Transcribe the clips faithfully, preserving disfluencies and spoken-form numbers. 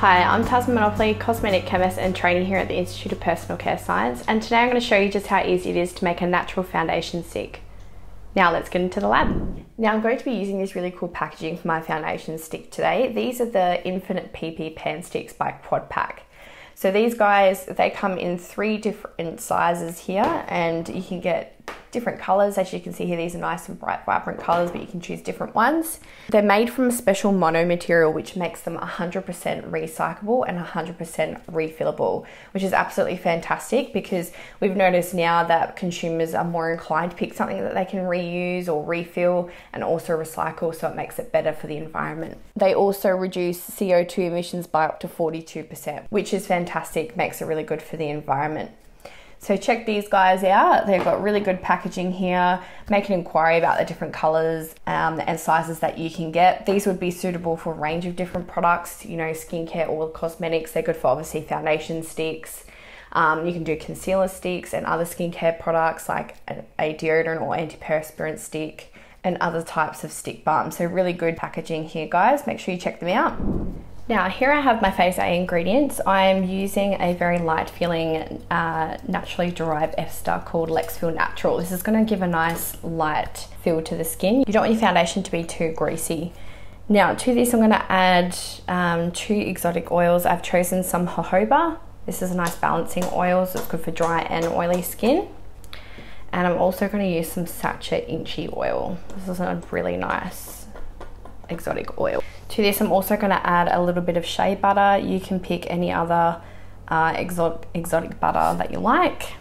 Hi, I'm Tasman Monopoly, cosmetic chemist and trainee here at the Institute of Personal Care Science, and today I'm going to show you just how easy it is to make a natural foundation stick. Now let's get into the lab. Now I'm going to be using this really cool packaging for my foundation stick today. These are the Infinite P P Pen Sticks by Quad Pack. So these guys, they come in three different sizes here, and you can get different colors. As you can see here, these are nice and bright, vibrant colors, but you can choose different ones. They're made from a special mono material, which makes them one hundred percent recyclable and one hundred percent refillable, which is absolutely fantastic because we've noticed now that consumers are more inclined to pick something that they can reuse or refill and also recycle, so it makes it better for the environment. They also reduce C O two emissions by up to forty-two percent, which is fantastic, makes it really good for the environment. So check these guys out. They've got really good packaging here. Make an inquiry about the different colors um, and sizes that you can get. These would be suitable for a range of different products, you know, skincare or cosmetics. They're good for obviously foundation sticks. Um, you can do concealer sticks and other skincare products like a deodorant or antiperspirant stick and other types of stick balms. So really good packaging here, guys. Make sure you check them out. Now here I have my phase A ingredients. I am using a very light feeling uh, naturally derived ester called Lex Feel Natural. This is going to give a nice light feel to the skin. You don't want your foundation to be too greasy. Now to this I'm going to add um, two exotic oils. I've chosen some jojoba. This is a nice balancing oil, so it's good for dry and oily skin. And I'm also going to use some Sacha Inchi oil. This is a really nice exotic oil. To this, I'm also going to add a little bit of shea butter. You can pick any other uh, exotic, exotic butter that you like.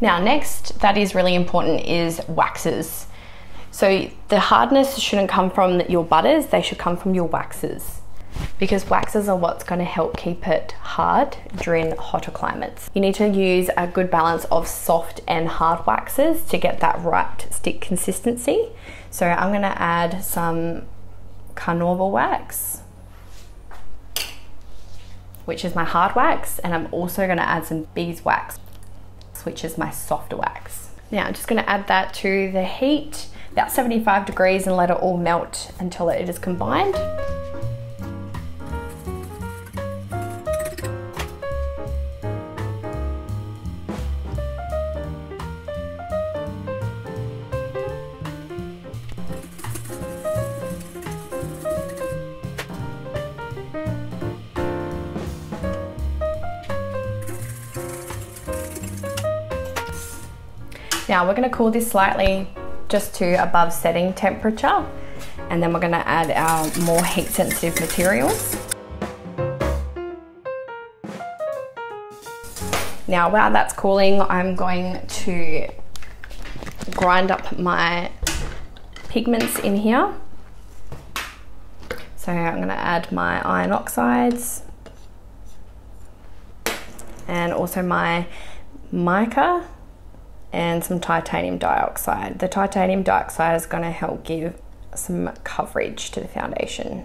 Now next, that is really important, is waxes. So the hardness shouldn't come from your butters, they should come from your waxes, because waxes are what's going to help keep it hard during hotter climates. You need to use a good balance of soft and hard waxes to get that right stick consistency. So I'm going to add some Carnauba wax, which is my hard wax, and I'm also going to add some beeswax, which is my soft wax. Now I'm just going to add that to the heat, about seventy-five degrees, and let it all melt until it is combined. Now we're going to cool this slightly just to above setting temperature, and then we're going to add our more heat sensitive materials. Now while that's cooling, I'm going to grind up my pigments in here. So I'm going to add my iron oxides and also my mica and some titanium dioxide. The titanium dioxide is going to help give some coverage to the foundation.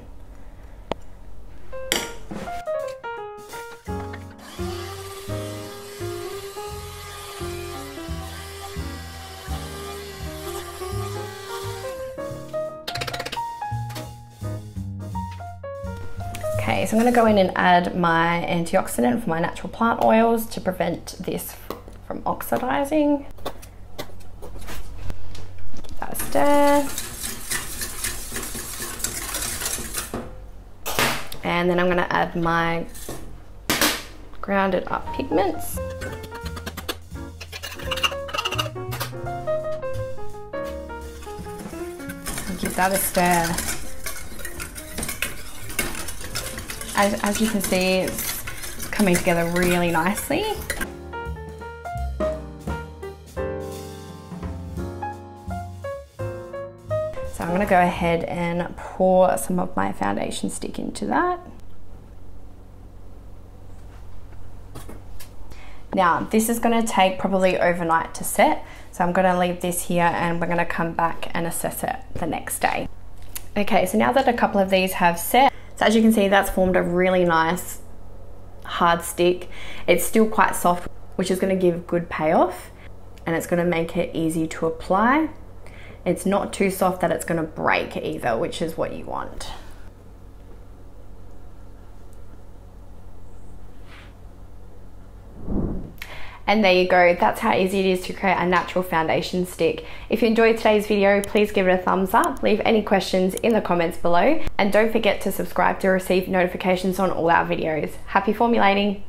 Okay, so I'm going to go in and add my antioxidant for my natural plant oils to prevent this from oxidizing. Give that a stir. And then I'm going to add my grounded up pigments. And give that a stir. As, as you can see, it's coming together really nicely. So I'm going to go ahead and pour some of my foundation stick into that. Now this is going to take probably overnight to set, so I'm going to leave this here and we're going to come back and assess it the next day. Okay, so now that a couple of these have set, so as you can see, that's formed a really nice hard stick. It's still quite soft, which is going to give good payoff, and it's going to make it easy to apply. It's not too soft that it's going to break either, which is what you want. And there you go, that's how easy it is to create a natural foundation stick. If you enjoyed today's video, please give it a thumbs up, leave any questions in the comments below, and don't forget to subscribe to receive notifications on all our videos. Happy formulating!